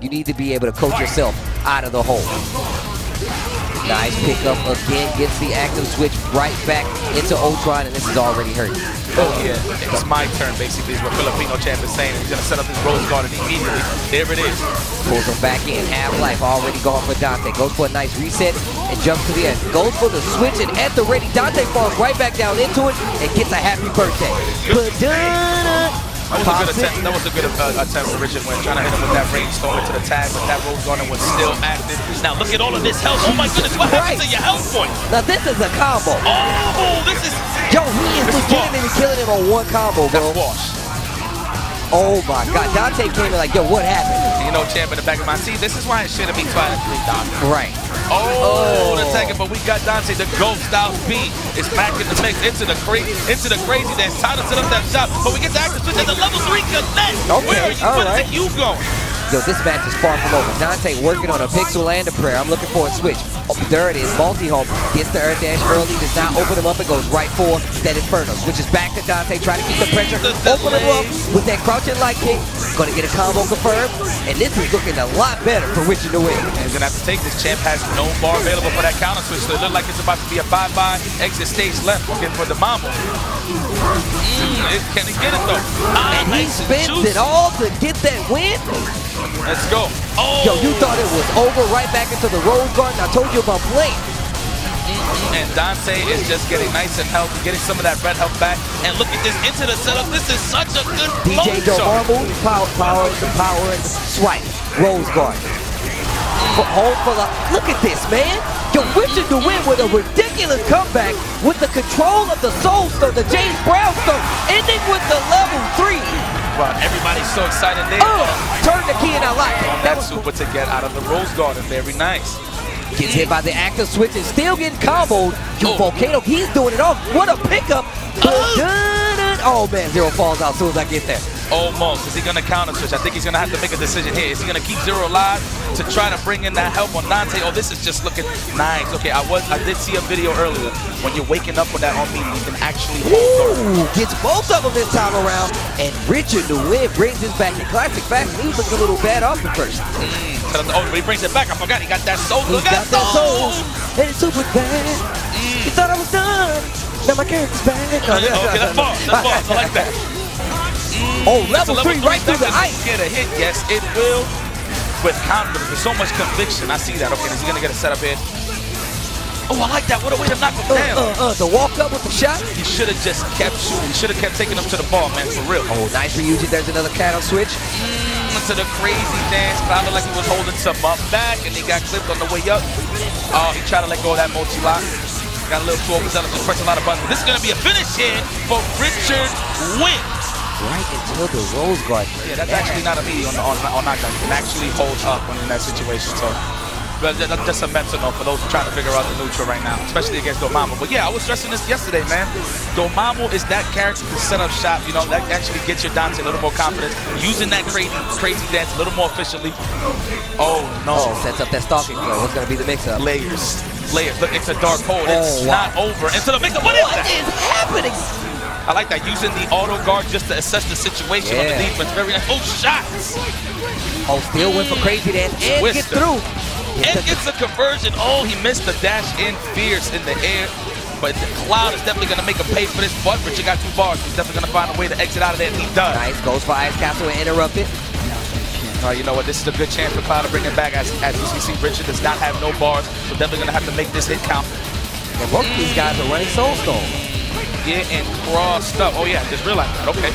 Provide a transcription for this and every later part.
You need to be able to coach yourself out of the hole. Nice pickup again, gets the active switch right back into Ultron, and this is already hurting. Oh yeah, it's my turn basically is what Filipino Champ is saying. He's gonna set up his Rose Garden immediately. There it is. Pulls him back in, Half-Life already gone for Dante. Goes for a nice reset and jumps to the end. Goes for the switch and at the ready, Dante falls right back down into it and gets a happy birthday. Padana! That was a good attempt for Richard Wynn, trying to hit him with that rainstorm into the tag, but that Rose Garden was still active. Now look at all of this health. Oh my goodness, what happened to your health point? Now this is a combo. Oh, this is... Yo, he is just getting him and killing him on one combo, bro. That's wash. Oh my God, Dante came in like, yo, what happened? You know, Champ in the back of my seat, this is why it shouldn't be 5-3, Dante. Right. Oh, the second, but we got Dante, the ghost style beat. It's back in the mix, into the crazy dance. Time to set up that shot, but we get the active switch at the level 3 connect. Okay, where are you, you going? Yo, this match is far from over. Dante working on a pixel and a prayer. I'm looking for a switch. Oh, there it is, multi-home. Gets the earth dash early, does not open him up, and goes right for that Inferno. Switches back to Dante, trying to keep the pressure. Open him up with that crouching light kick. Gonna get a combo confirmed. And this is looking a lot better for Richard DeWitt. And he's gonna have to take this. Champ has no bar available for that counter switch, so it looked like it's about to be a 5-5. Exit stage left, looking for the Dormammu. Can he get it though? And he spends it all to get that win. Let's go. Oh. Yo, you thought it was over, right back into the Rose Garden. I told you about play. And Dante is just getting nice and healthy, getting some of that red health back. And look at this, into the setup. This is such a good DJ Joe power, swipe, Rose Garden. Home for the, look at this, man. Yo, Richard DeWin with a ridiculous comeback with the control of the Soul Stone, the James Brown Stone, ending with the level 3. Wow, everybody's so excited there. Oh, turn the key and I like it. That was super to get out of the Rose Garden. Very nice. Gets hit by the active switch and still getting comboed. Yo, Volcano, he's doing it all. What a pickup. Oh man, Zero falls out as soon as I get there. Almost. Is he going to counter switch? I think he's going to have to make a decision here. Is he going to keep Zero alive to try to bring in that help on Dante? Oh, this is just looking nice. Okay, I did see a video earlier. When you're waking up with that on me, you can actually hold on. Gets both of them this time around. And Richard DeWin brings this back in classic fashion. He looks a little bad off the first. Oh, but he brings it back. I forgot he got that soul. He got that soul. And it's super bad. You thought I was done. Now my character's back. Oh, yeah, okay, that's false. That's false. I like that. Oh, level 3 right through the ice. Get a hit. Yes, it will. With confidence. There's so much conviction. I see that. Okay, is he going to get a setup here? Oh, I like that. What a way to knock him down. The walk up with the shot. He should have just kept shooting. He should have kept taking him to the ball, man, for real. Oh, nice reunion. There's another cattle switch. To the crazy dance. Cloud looked like he was holding some up back, and he got clipped on the way up. Oh, he tried to let go of that multi-lock. Got a little too overzealous, just pressed a lot of buttons. This is going to be a finish here for Richard Wynn. Right into the Rose Garden. Yeah, that's actually not a meaty on knockdown. You can actually hold up when in that situation, so... But just a mental note for those who are trying to figure out the neutral right now, especially against Dormammu. But yeah, I was stressing this yesterday, man. Dormammu is that character to set up shop, you know, that actually gets your Dante a little more confidence, using that crazy dance a little more efficiently. Oh, no. Oh, sets up that stalking throw. What's going to be the mix-up? Layers. Layers. Look, it's a dark hole. It's not over. And so the mix-up, what is happening? I like that, using the auto guard just to assess the situation on the defense. Very nice. Oh, shots. Oh, still went for crazy dance and Twister. Gets through. And gets a conversion. Oh, he missed the dash in fierce in the air. But the Cloud is definitely going to make a pay for this. But Richard got 2 bars. He's definitely going to find a way to exit out of there. And he does. Nice. Goes for Ice Castle and interrupt it. All right, you know what? This is a good chance for Cloud to bring it back. As you see, Richard does not have no bars. So definitely going to have to make this hit count. And both of these guys are running Soul Stone. Yeah, and crossed up. Oh, yeah. Just realized that. Okay.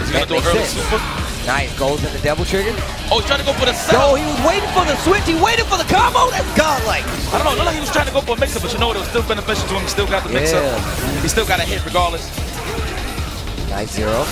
He's going to do an early super. Nice, goes in the Devil Trigger. Oh, he's trying to go for the setup. No, he was waiting for the switch. He waited for the combo. That's godlike. I don't know. It looked like he was trying to go for a mix-up, but you know what? It was still beneficial to him. He still got the mix-up. He still got a hit regardless. Nice, Zero.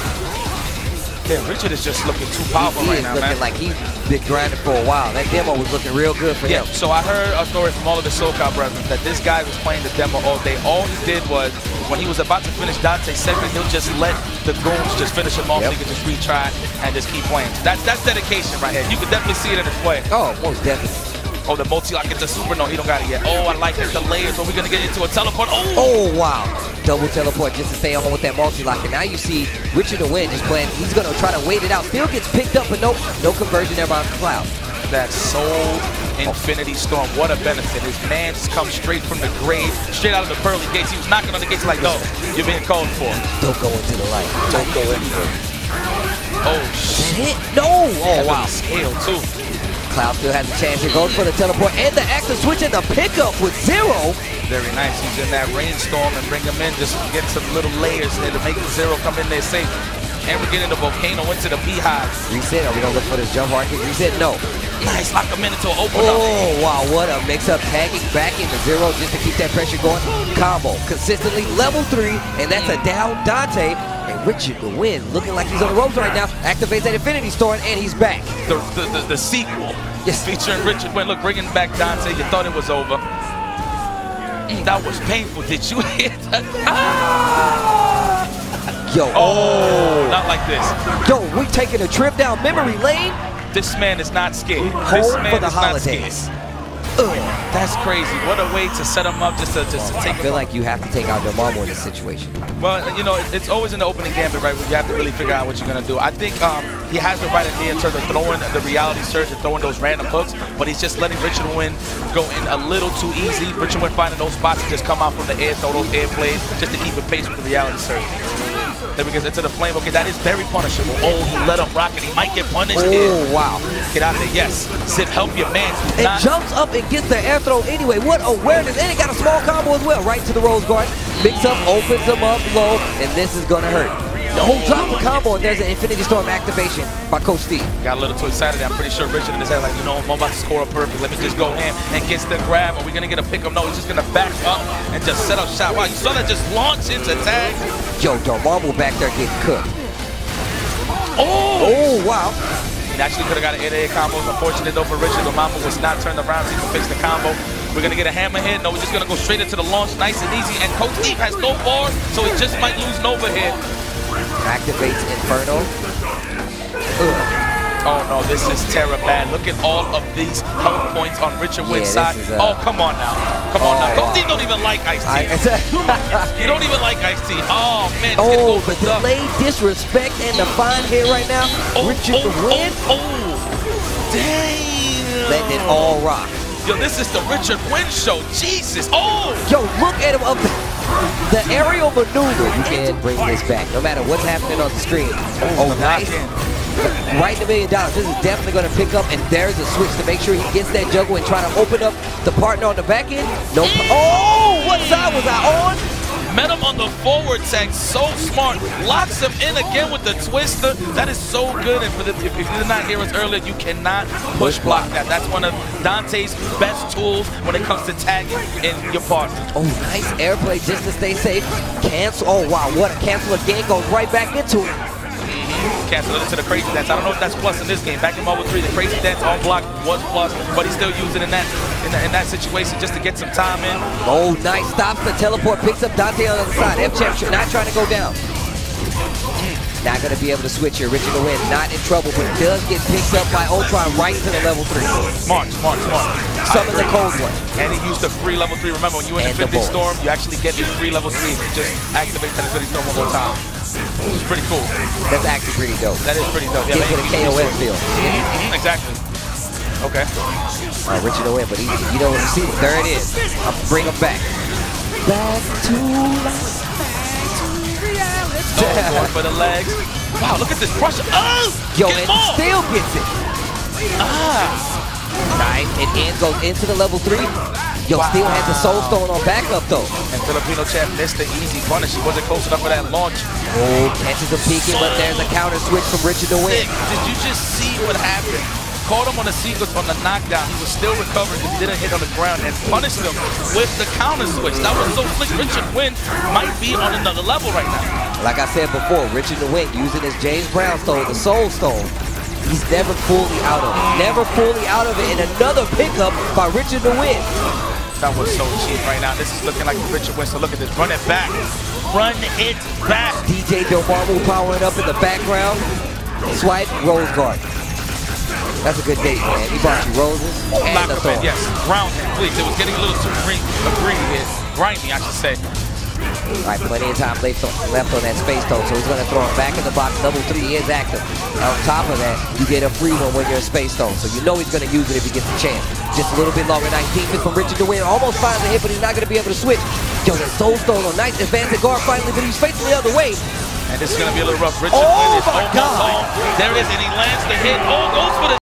Yeah, Richard is just looking too powerful right now, man. He is looking like he's been grinding for a while. That demo was looking real good for him. So I heard a story from all of his SoCal brethren that this guy was playing the demo all day. All he did was, when he was about to finish Dante second, he'll just let the goons just finish him off. He could just retry and just keep playing. That's dedication right here. You can definitely see it in his play. Oh, most definitely. Oh, the multi-lock, it's a super. No, he don't got it yet. Oh, I like it. The layers, but we're going to get into a teleport. Oh, wow. double teleport just to stay on with that multi-lock. And now you see Richard DeWin just playing. He's going to try to wait it out. Still gets picked up, but nope, no conversion there by Cloud. That Soul Infinity Storm, what a benefit. His man's come straight from the grave, straight out of the pearly gates. He was knocking on the gates like, no, you're being called for. Don't go into the light. Don't go into it. Oh, shit. No. Oh, wow. Scale, too. Cloud still has a chance. He goes for the teleport and the active switch and the pickup with Zero. Very nice. He's in that rainstorm and bring him in. Just get some little layers there to make Zero come in there safe. And we're getting the Volcano into the Beehives. Reset. Are we going to look for this jump mark? Reset. No. Nice. Lock him in until open up. Oh, wow. What a mix-up. Tagging back into Zero just to keep that pressure going. Combo. Consistently level 3. And that's a down Dante. And Richard DeWin looking like he's on the ropes right now. Activates that Infinity Storm, and he's back. The sequel. Yes. Featuring Richard Wynn. Look, bringing back Dante. You thought it was over. That was painful. Did you hear that? Ah! Yo. Oh, not like this. Yo, we taking a trip down memory lane. This man is not scared. This man for the holidays. That's crazy. What a way to set him up just to take. I feel like you have to take out Dormammu in this situation. Well, you know, it's always in the opening gambit, right? Where you have to really figure out what you're going to do. I think he has the right idea in terms of throwing the Reality Surge and throwing those random hooks, but he's just letting Richard Wynn go in a little too easy. Richard Wynn finding those spots to just come out from the air, throw those air blades, just to keep it pace with the Reality Surge. Then we get into the flame. Okay, that is very punishable. Oh, he let him rock it. He might get punished. Oh, wow. Get out of there. Yes. Zip, help your man. It jumps up and gets the air throw anyway. What awareness. And it got a small combo as well. Right to the Rose Garden. Mix up, opens him up low, and this is going to hurt. The whole drop of combo, and there's an Infinity Storm activation by Coach Steve. Got a little too excited. I'm pretty sure Richard in his head like, you know, I'm about to score a perfect. Let me just go in and gets the grab. Are we going to get a pick up? No, he's just going to back up and just set up shot. Wow, you saw that just launch into tag. Yo, Dormammu back there getting cooked. Oh! Oh, wow. He actually could have got an 8A combo. Unfortunate though for Richard, Dormammu was not turned around. He can fix the combo. We're going to get a hammer hit. No, we're just going to go straight into the launch. Nice and easy. And Coach Steve has no bars, so he just might lose Nova here. Activates Inferno. Oh, no, this is terror bad. Look at all of these health points on Richard Wynn's side. Oh, come on now. Come on now. Coach Steve don't even like Ice-T. You don't even like Ice-T. Oh, man. Oh, the delayed disrespect and the fine hit right now. Oh, Richard Wynn. Oh, damn. Letting it all rock. Yo, this is the Richard Wynn show. Jesus. Oh! Yo, look at him up the aerial maneuver. You can't bring this back, no matter what's happening on the screen. Oh, nice. Right in $1 million. This is definitely going to pick up, and there's a switch to make sure he gets that juggle and try to open up the partner on the back end. No. Oh! What side was I on? Met him on the forward tag, so smart. Locks him in again with the Twister. That is so good. And for the, if you did not hear us earlier, you cannot push block that. That's one of Dante's best tools when it comes to tagging in your partner. Oh, nice airplay just to stay safe. Cancel. Oh, wow. What a cancel again. Goes right back into it. Cancel it into the crazy dance. I don't know if that's plus in this game. Back in Marvel 3, the crazy dance on block was plus, but he's still using in that situation just to get some time in. Oh, nice. Stops the teleport, picks up Dante on the other side. F-Champ not trying to go down. Not going to be able to switch here. Richard DeWin not in trouble, but does get picked up by Ultron right to the level 3. Smart, smart, smart. Summon the cold one. And he used the free level 3. Remember, when you're in Infinity Storm, you actually get the free level 3. You just activate that Infinity Storm one more time. It's pretty cool. That's actually pretty dope. That is pretty dope. Yeah, get to the KOF field. Exactly. Okay. All right, Richard DeWin, but you know what you see. There it is. I'll bring him back. Back to life. Going for the legs. Wow, look at this pressure. Oh! Yo, and still gets it. Nice. And in goes into the level 3. Yo, wow. Still has the Soul Stone on backup, though. And Filipino Champ missed the easy punish. He wasn't close enough for that launch. Oh, catches him peeking, but there's a counter switch from Richard DeWin. Did you just see what happened? Caught him on the sequence on the knockdown. He was still recovering and didn't hit on the ground and punished him with the counter switch. That was so slick. Richard Wynn might be on another level right now. Like I said before, Richard DeWin using his James Brown Stone, the Soul Stone. He's never fully out of it. Never fully out of it. And another pickup by Richard DeWin. That was so cheap right now. This is looking like Richard Wynn. So look at this. Run it back. Run it back. DJ Joe powering up in the background. Swipe, Rose Garden. That's a good date, man. He bought you roses and a thorn. Yes, ground him, please. It was getting a little too green here. Grimy, I should say. Alright, plenty of time left on that Space Tone, so he's going to throw it back in the box. Double three is active. On top of that, you get a free one when you're a Space Tone, so you know he's going to use it if he gets a chance. Just a little bit longer. 19th from Richard DeWin. Almost finds a hit, but he's not going to be able to switch. Yo, that Soul Stone on nice advancing guard finally, but he's facing the other way. And this is going to be a little rough. Richard Wynn is almost home. There it is, and he lands the hit. Oh, goes for the